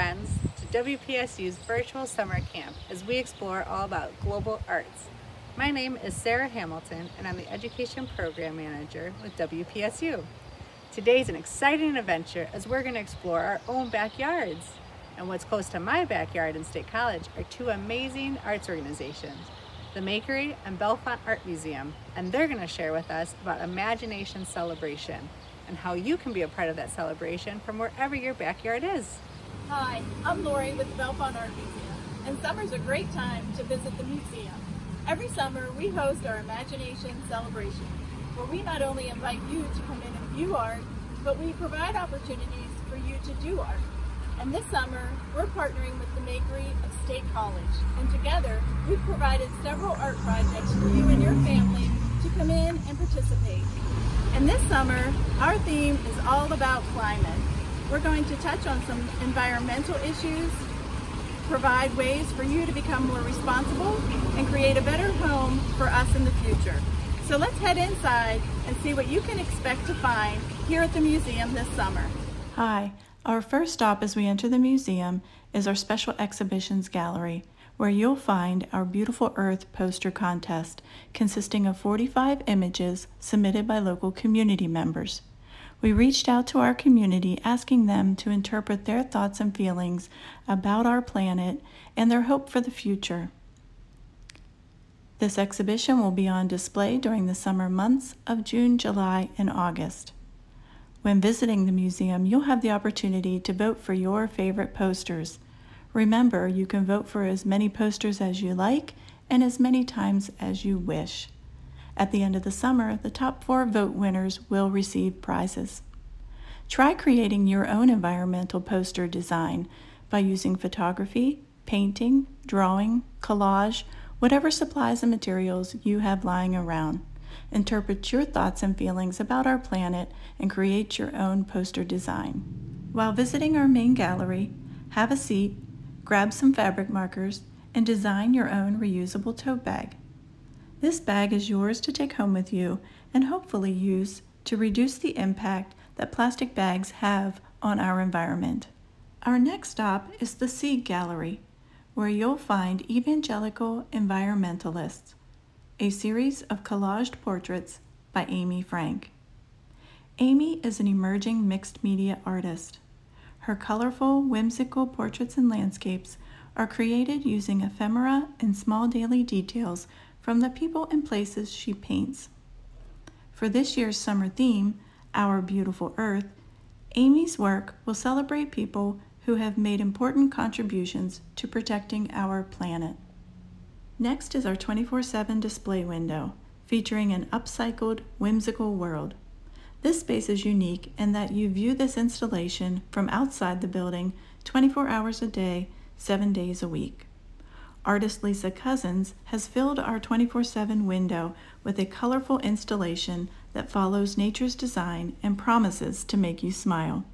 friends to WPSU's virtual summer camp as we explore all about global arts. My name is Sarah Hamilton and I'm the Education Program Manager with WPSU. Today's an exciting adventure as we're going to explore our own backyards. And what's close to my backyard in State College are two amazing arts organizations, the Makery and Bellefonte Art Museum, and they're going to share with us about Imagination Celebration and how you can be a part of that celebration from wherever your backyard is. Hi, I'm Lori with the Bellefonte Art Museum, and summer's a great time to visit the museum. Every summer we host our Imagination Celebration, where we not only invite you to come in and view art, but we provide opportunities for you to do art. And this summer, we're partnering with the Makery of State College, and together, we've provided several art projects for you and your family to come in and participate. And this summer, our theme is all about climate. We're going to touch on some environmental issues, provide ways for you to become more responsible, and create a better home for us in the future. So let's head inside and see what you can expect to find here at the museum this summer. Hi. Our first stop as we enter the museum is our Special Exhibitions Gallery, where you'll find our Beautiful Earth poster contest, consisting of 45 images submitted by local community members. We reached out to our community asking them to interpret their thoughts and feelings about our planet and their hope for the future. This exhibition will be on display during the summer months of June, July, and August. When visiting the museum, you'll have the opportunity to vote for your favorite posters. Remember, you can vote for as many posters as you like and as many times as you wish. At the end of the summer, the top 4 vote winners will receive prizes. Try creating your own environmental poster design by using photography, painting, drawing, collage, whatever supplies and materials you have lying around. Interpret your thoughts and feelings about our planet and create your own poster design. While visiting our main gallery, have a seat, grab some fabric markers, and design your own reusable tote bag. This bag is yours to take home with you and hopefully use to reduce the impact that plastic bags have on our environment. Our next stop is the Seed Gallery, where you'll find Evangelical Environmentalists, a series of collaged portraits by Amy Frank. Amy is an emerging mixed media artist. Her colorful, whimsical portraits and landscapes are created using ephemera and small daily details from the people and places she paints. For this year's summer theme, Our Beautiful Earth, Amy's work will celebrate people who have made important contributions to protecting our planet. Next is our 24/7 display window, featuring an upcycled, whimsical world. This space is unique in that you view this installation from outside the building 24 hours a day, 7 days a week. Artist Lisa Cousins has filled our 24/7 window with a colorful installation that follows nature's design and promises to make you smile.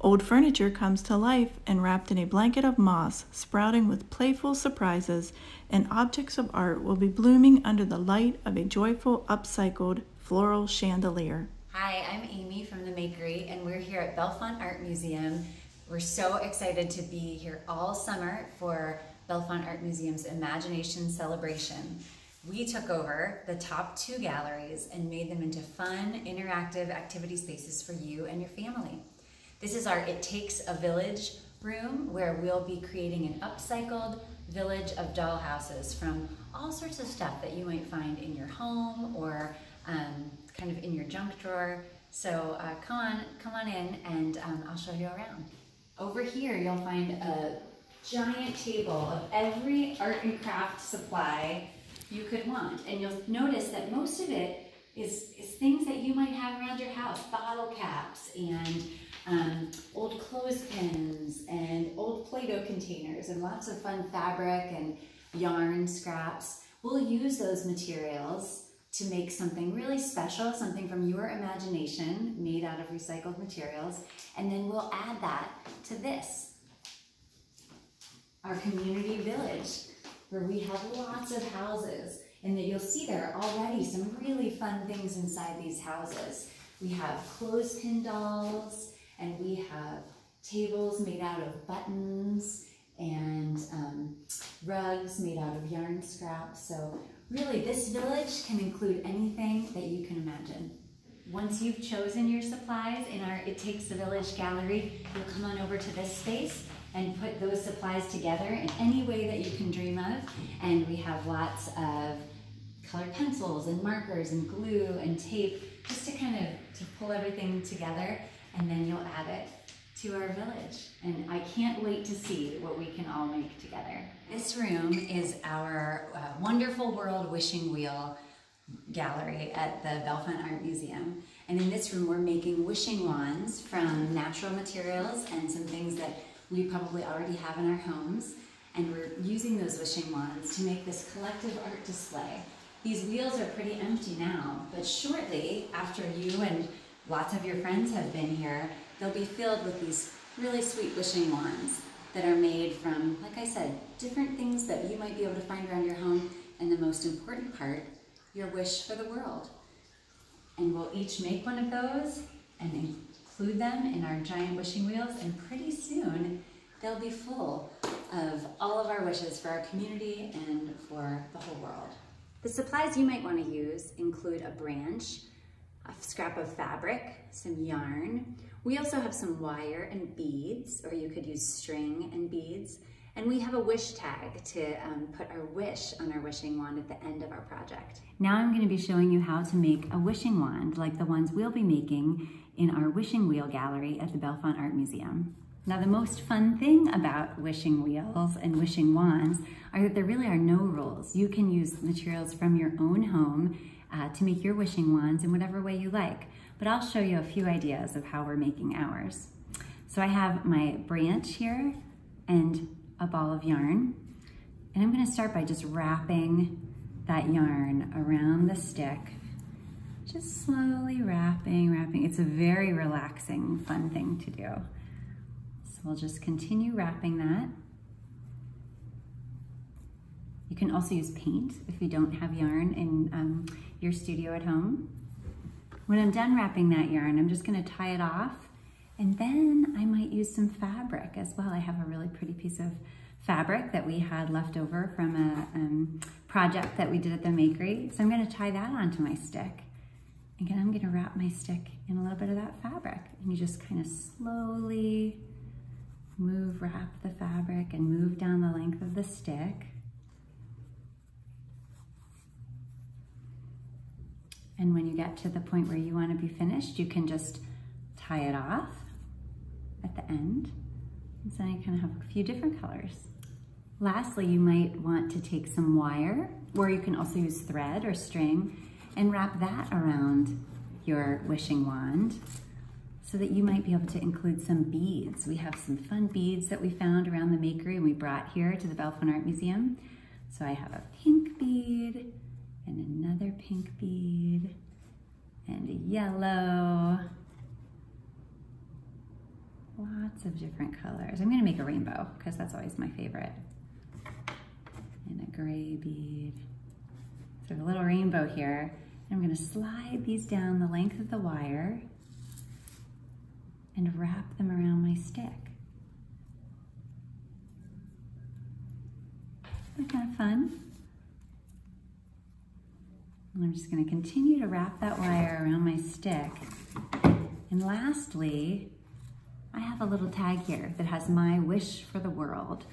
Old furniture comes to life and wrapped in a blanket of moss, sprouting with playful surprises, and objects of art will be blooming under the light of a joyful, upcycled floral chandelier. Hi, I'm Amy from the Makery, and we're here at Bellefonte Art Museum. We're so excited to be here all summer for Bellefonte Art Museum's Imagination Celebration. We took over the top 2 galleries and made them into fun, interactive activity spaces for you and your family. This is our It Takes a Village room, where we'll be creating an upcycled village of dollhouses from all sorts of stuff that you might find in your home or kind of in your junk drawer. So come on in, and I'll show you around. Over here, you'll find a giant table of every art and craft supply you could want. And you'll notice that most of it is things that you might have around your house, bottle caps and old clothespins and old Play-Doh containers and lots of fun fabric and yarn scraps. We'll use those materials to make something really special, something from your imagination made out of recycled materials, and then we'll add that to this, our community village, where we have lots of houses, and that you'll see there already some really fun things inside these houses. We have clothespin dolls, and we have tables made out of buttons and rugs made out of yarn scraps. So really, this village can include anything that you can imagine. Once you've chosen your supplies in our It Takes a Village gallery, you'll come on over to this space and put those supplies together in any way that you can dream of. And we have lots of colored pencils and markers and glue and tape just to kind of pull everything together, and then you'll add it to our village. And I can't wait to see what we can all make together. This room is our Wonderful World Wishing Wheel gallery at the Bellefonte Art Museum. And in this room, we're making wishing wands from natural materials and some things that we probably already have in our homes. And we're using those wishing wands to make this collective art display. These wheels are pretty empty now, but shortly after you and lots of your friends have been here, they'll be filled with these really sweet wishing wands that are made from, like I said, different things that you might be able to find around your home, and the most important part, your wish for the world. And we'll each make one of those and include them in our giant wishing wheels, and pretty soon they'll be full of all of our wishes for our community and for the whole world. The supplies you might want to use include a branch, a scrap of fabric, some yarn. We also have some wire and beads, or you could use string and beads. And we have a wish tag to put our wish on our wishing wand at the end of our project. Now I'm going to be showing you how to make a wishing wand like the ones we'll be making in our wishing wheel gallery at the Bellefonte Art Museum. Now the most fun thing about wishing wheels and wishing wands are that there really are no rules. You can use materials from your own home to make your wishing wands in whatever way you like. But I'll show you a few ideas of how we're making ours. So I have my branch here and a ball of yarn, and I'm going to start by just wrapping that yarn around the stick, just slowly wrapping. It's a very relaxing, fun thing to do. So we'll just continue wrapping that. You can also use paint if you don't have yarn in your studio at home. When I'm done wrapping that yarn, I'm just going to tie it off. And then I might use some fabric as well. I have a really pretty piece of fabric that we had left over from a project that we did at the Makery. So I'm going to tie that onto my stick. Again, I'm going to wrap my stick in a little bit of that fabric. And you just kind of slowly move, wrap the fabric, and move down the length of the stick. And when you get to the point where you want to be finished, you can just tie it off at the end. And so you kind of have a few different colors. Lastly, you might want to take some wire, or you can also use thread or string, and wrap that around your wishing wand so that you might be able to include some beads. We have some fun beads that we found around the Makery and we brought here to the Bellefonte Art Museum. So I have a pink bead and another pink bead and a yellow. Lots of different colors. I'm gonna make a rainbow because that's always my favorite. And a gray bead. So a little rainbow here. I'm gonna slide these down the length of the wire and wrap them around my stick. Isn't that kind of fun? And I'm just gonna continue to wrap that wire around my stick. And lastly, I have a little tag here that has my wish for the world.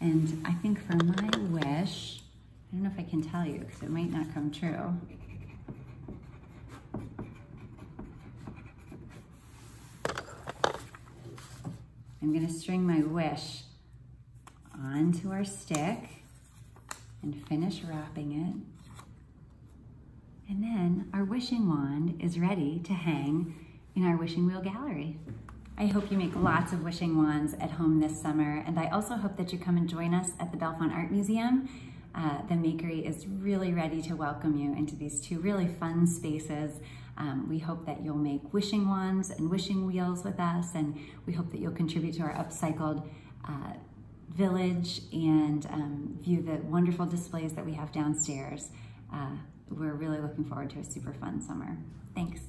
And I think for my wish, I don't know if I can tell you because it might not come true. I'm gonna string my wish onto our stick and finish wrapping it. And then our wishing wand is ready to hang in our wishing wheel gallery. I hope you make lots of wishing wands at home this summer, and I also hope that you come and join us at the Bellefonte Art Museum. The Makery is really ready to welcome you into these two really fun spaces. We hope that you'll make wishing wands and wishing wheels with us, and we hope that you'll contribute to our upcycled village and view the wonderful displays that we have downstairs. We're really looking forward to a super fun summer. Thanks.